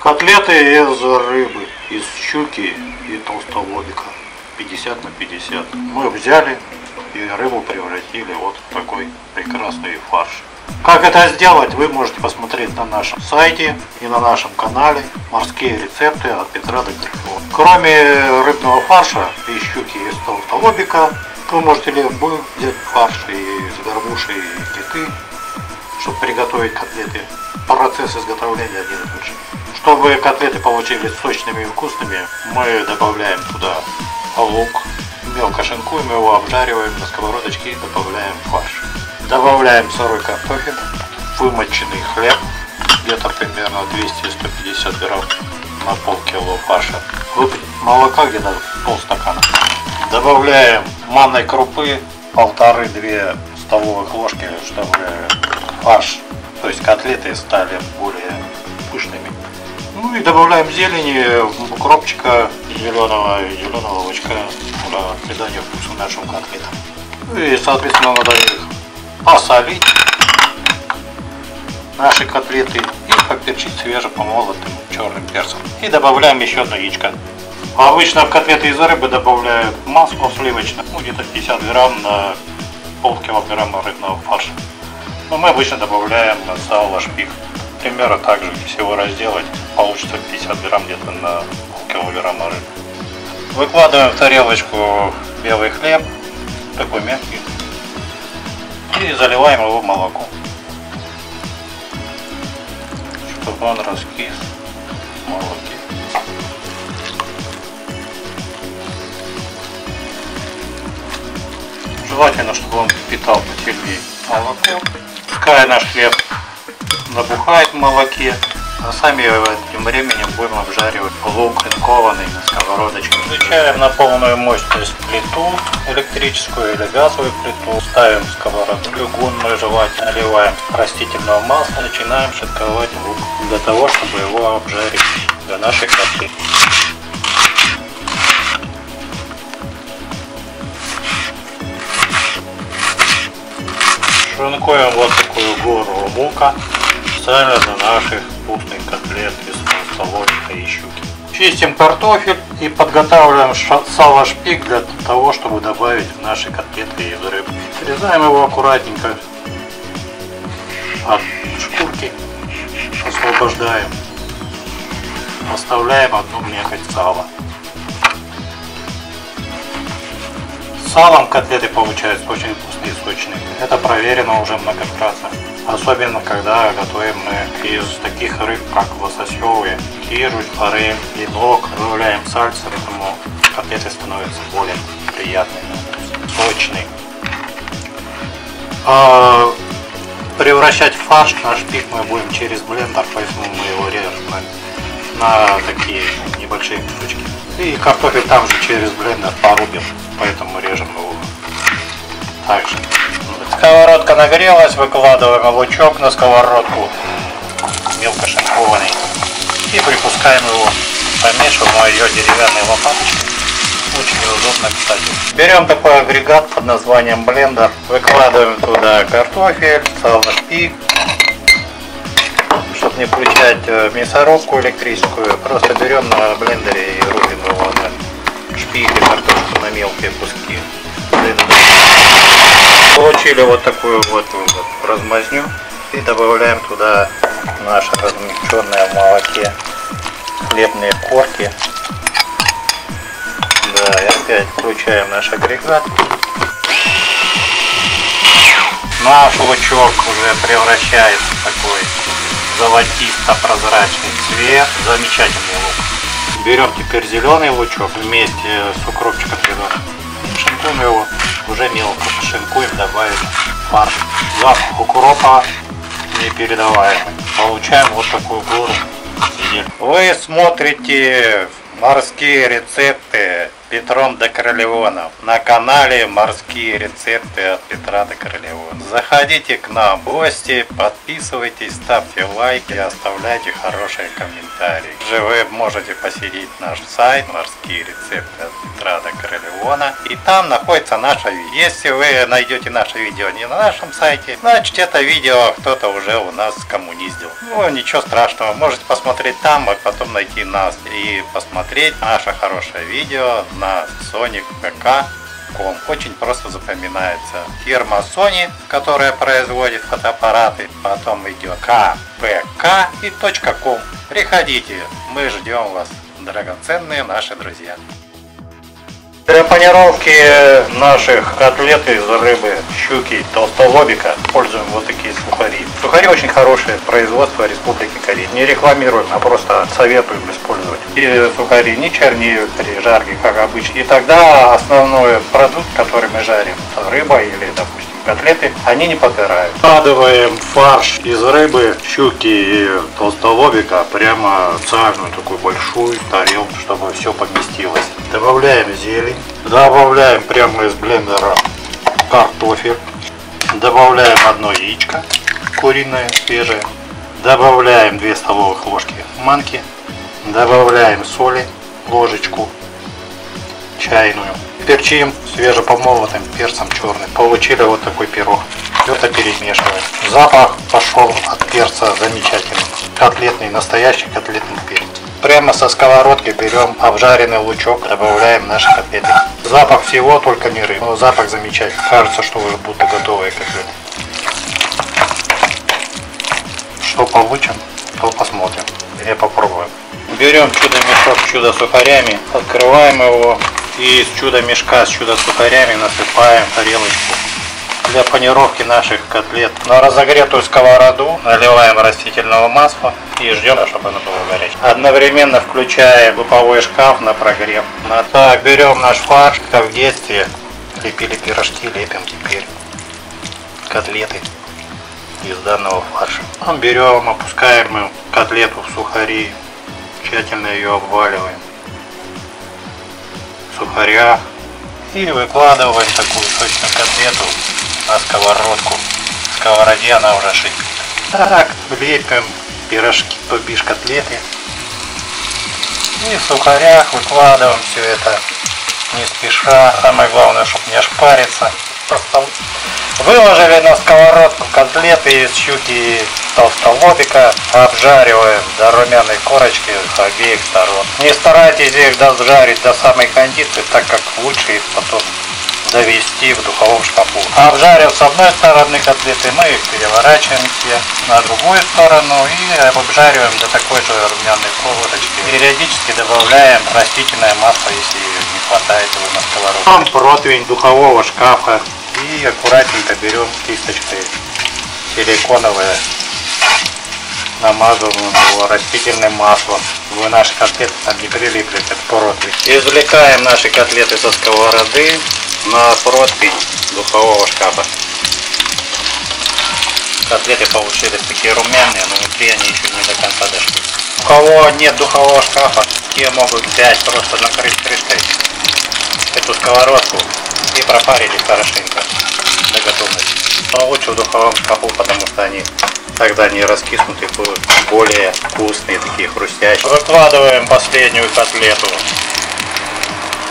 Котлеты из рыбы, из щуки и толстолобика. 50 на 50. Мы взяли и рыбу превратили вот в такой прекрасный фарш. Как это сделать, вы можете посмотреть на нашем сайте и на нашем канале «Морские рецепты» от Петра де Криль'она. Кроме рыбного фарша и щуки из толстолобика, вы можете взять фарш из горбуши и киты, чтобы приготовить котлеты. Процесс изготовления один и тот же. Чтобы котлеты получились сочными и вкусными, мы добавляем туда лук, мелко шинкуем его, обжариваем на сковородочке и добавляем фарш. Добавляем сырой картофель, вымоченный хлеб, где-то примерно 200-150 грамм на полкило фарша, молока где-то полстакана. Добавляем манной крупы 1,5-2 столовых ложки, чтобы фарш, то есть котлеты, стали более пышными. Ну и добавляем зелени, укропчика зеленого и зеленого лучка для придания вкуса нашим котлетам. И соответственно надо их посолить, наши котлеты, и поперчить свежепомолотым черным перцем. И добавляем еще одно яичко. Обычно в котлеты из рыбы добавляют масло сливочное, ну, где-то 50 грамм на полкилограмма рыбного фарша. Но мы обычно добавляем сало, шпик. Примерно так же, если его разделать, получится 50 грамм где-то на полкилограмма рыбы. Выкладываем в тарелочку белый хлеб, такой мягкий, и заливаем его молоком, чтобы он раскис в молоке. Желательно, чтобы он впитал посильнее молоко. Пускай наш хлеб набухает в молоке, а сами тем временем будем обжаривать лук шинкованный на сковородочке. Включаем на полную мощность плиту, электрическую или газовую плиту, ставим сковороду чугунную, желательно наливаем растительного масла, начинаем шинковать лук для того, чтобы его обжарить для нашей котлеты. Шинкуем вот такую гору лука специально для наших вкусных котлет из толстолобика и щуки. Чистим картофель и подготавливаем сало шпик для того, чтобы добавить в наши котлеты из рыбы. Срезаем его аккуратненько от шкурки, освобождаем, оставляем одну мякоть сала. С салом котлеты получаются очень вкусные и сочные. Это проверено уже многократно. Особенно, когда готовим мы из таких рыб, как лососевые, кижуй, форель, ледок. Добавляем сальса, поэтому котлеты становятся более приятными, сочные. Превращать в фарш наш пик мы будем через блендер, поэтому мы его режем на такие небольшие кусочки. И картофель там же через блендер порубим, поэтому режем его также. Сковородка нагрелась, выкладываем лучок на сковородку, мелко шинкованный, и припускаем его, помешиваем ее деревянной лопаточкой, очень удобно, кстати. Берем такой агрегат под названием блендер, выкладываем туда картофель, сало, шпик, чтобы не включать мясорубку электрическую, просто берем на блендере и рубим его на шпик и картошку на мелкие куски. Получили вот такую вот размазню и добавляем туда наше размягченное в молоке хлебные корки. Да, и опять включаем наш агрегат. Наш лучок уже превращается в такой золотисто-прозрачный цвет. Замечательный лук. Берем теперь зеленый лучок вместе с укропчиком зеленым. Шинкуем его, уже мелко шинкуем, добавим фарш. Запах укропа непередаваемый. Получаем вот такую гору. Вы смотрите «Морские рецепты» Петром де Криль'оном на канале «Морские рецепты» от Петра де Криль'она. Заходите к нам в гости, подписывайтесь, ставьте лайки, оставляйте хорошие комментарии. Также вы можете посетить наш сайт «Морские рецепты» от Петра де Криль'она. Петра де Криль'она, и там находится наше видео. Если вы найдете наше видео не на нашем сайте, значит это видео кто-то уже у нас скоммуниздил. Ну ничего страшного, можете посмотреть там, а потом найти нас и посмотреть наше хорошее видео на sonykpk.com. Очень просто запоминается. Фирма Sony, которая производит фотоаппараты, потом идет kpk и .com. Приходите, мы ждем вас, драгоценные наши друзья. Для панировки наших котлет из рыбы, щуки, толстолобика используем вот такие сухари. Сухари очень хорошие, производство Республики Корея. Не рекламируем, а просто советуем использовать. И сухари не чернеют при жарке, как обычно. И тогда основной продукт, который мы жарим, рыба или, допустим, котлеты, они не подгорают. Вкладываем фарш из рыбы, щуки и толстолобика прямо в сажную такую большую тарелку, чтобы все поместилось. Добавляем зелень, добавляем прямо из блендера картофель, добавляем одно яичко куриное свежее, добавляем 2 столовых ложки манки, добавляем соли, ложечку чайную. Перчим свежепомолотым перцем черным. Получили вот такой пирог. Все это перемешиваем. Запах пошел от перца замечательный. Котлетный, настоящий котлетный перец. Прямо со сковородки берем обжаренный лучок, добавляем наши котлеты. Запах всего, только не рыбы. Но запах замечательный. Кажется, что уже будто готовые котлеты. Что получим, то посмотрим. Или попробуем. Берем чудо-мешок с чудо-сухарями, открываем его. И из чудо-мешка с чудо-сухарями насыпаем тарелочку для панировки наших котлет. На разогретую сковороду наливаем растительного масла и ждем, чтобы оно было горячее. Одновременно включаем духовой шкаф на прогрев. Так, берем наш фарш, как в детстве лепили пирожки, лепим теперь котлеты из данного фарша. Берем, опускаем котлету в сухари, тщательно ее обваливаем. Сухаря и выкладываем такую сочную котлету на сковородку. В сковороде она уже шипит. Так, лепим пирожки, то бишь котлеты. И в сухарях выкладываем все это не спеша. Самое главное, чтобы не ошпариться. Просто выложили на сковородку котлеты из щуки и толстолобика, обжариваем до румяной корочки с обеих сторон. Не старайтесь их дожарить до самой кондиции, так как лучше их потом довести в духовом шкафу. Обжарив с одной стороны котлеты, мы их переворачиваем все на другую сторону и обжариваем до такой же румяной корочки. Периодически добавляем растительное масло, если не хватает его на сковородке. Там противень духового шкафа и аккуратненько берем кисточкой силиконовые, намазываем его растительным маслом, чтобы наши котлеты там не прилипли к противню. Извлекаем наши котлеты со сковороды на противень духового шкафа. Котлеты получились такие румяные, но внутри они еще не до конца дошли. У кого нет духового шкафа, те могут взять, просто накрыть крышкой эту сковородку и пропарили хорошенько до готовности. Но лучше в духовом шкафу, потому что они тогда не раскиснут и будут более вкусные, такие хрустящие. Выкладываем последнюю котлету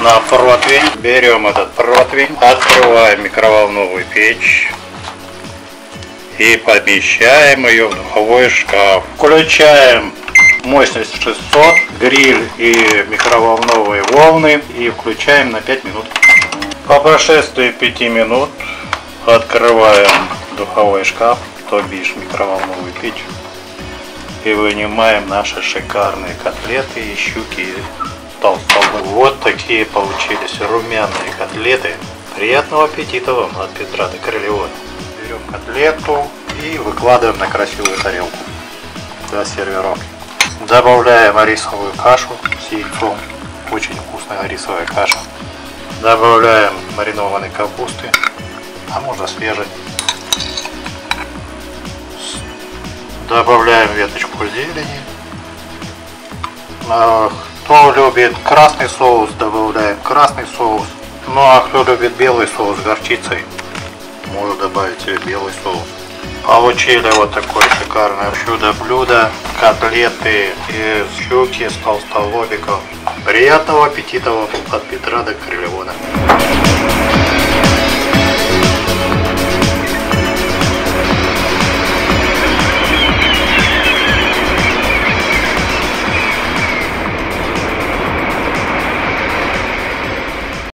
на противень. Берем этот противень, открываем микроволновую печь и помещаем ее в духовой шкаф. Включаем мощность 600, гриль и микроволновые волны и включаем на 5 минут. По прошествии 5 минут открываем духовой шкаф, то бишь микроволновую печь, и вынимаем наши шикарные котлеты и щуки и толстолобик. Вот такие получились румяные котлеты. Приятного аппетита вам от Петра де Криль'она. Берем котлету и выкладываем на красивую тарелку для сервировки. Добавляем рисовую кашу с яйцом. Очень вкусная рисовая каша. Добавляем маринованной капусты, а можно свежей. Добавляем веточку зелени. Кто любит красный соус, добавляем красный соус. Ну а кто любит белый соус с горчицей, можно добавить себе белый соус. Получили вот такое шикарное чудо-блюдо. Котлеты из щуки с толстолобиком. Приятного аппетита вам от Петра де Криль'она.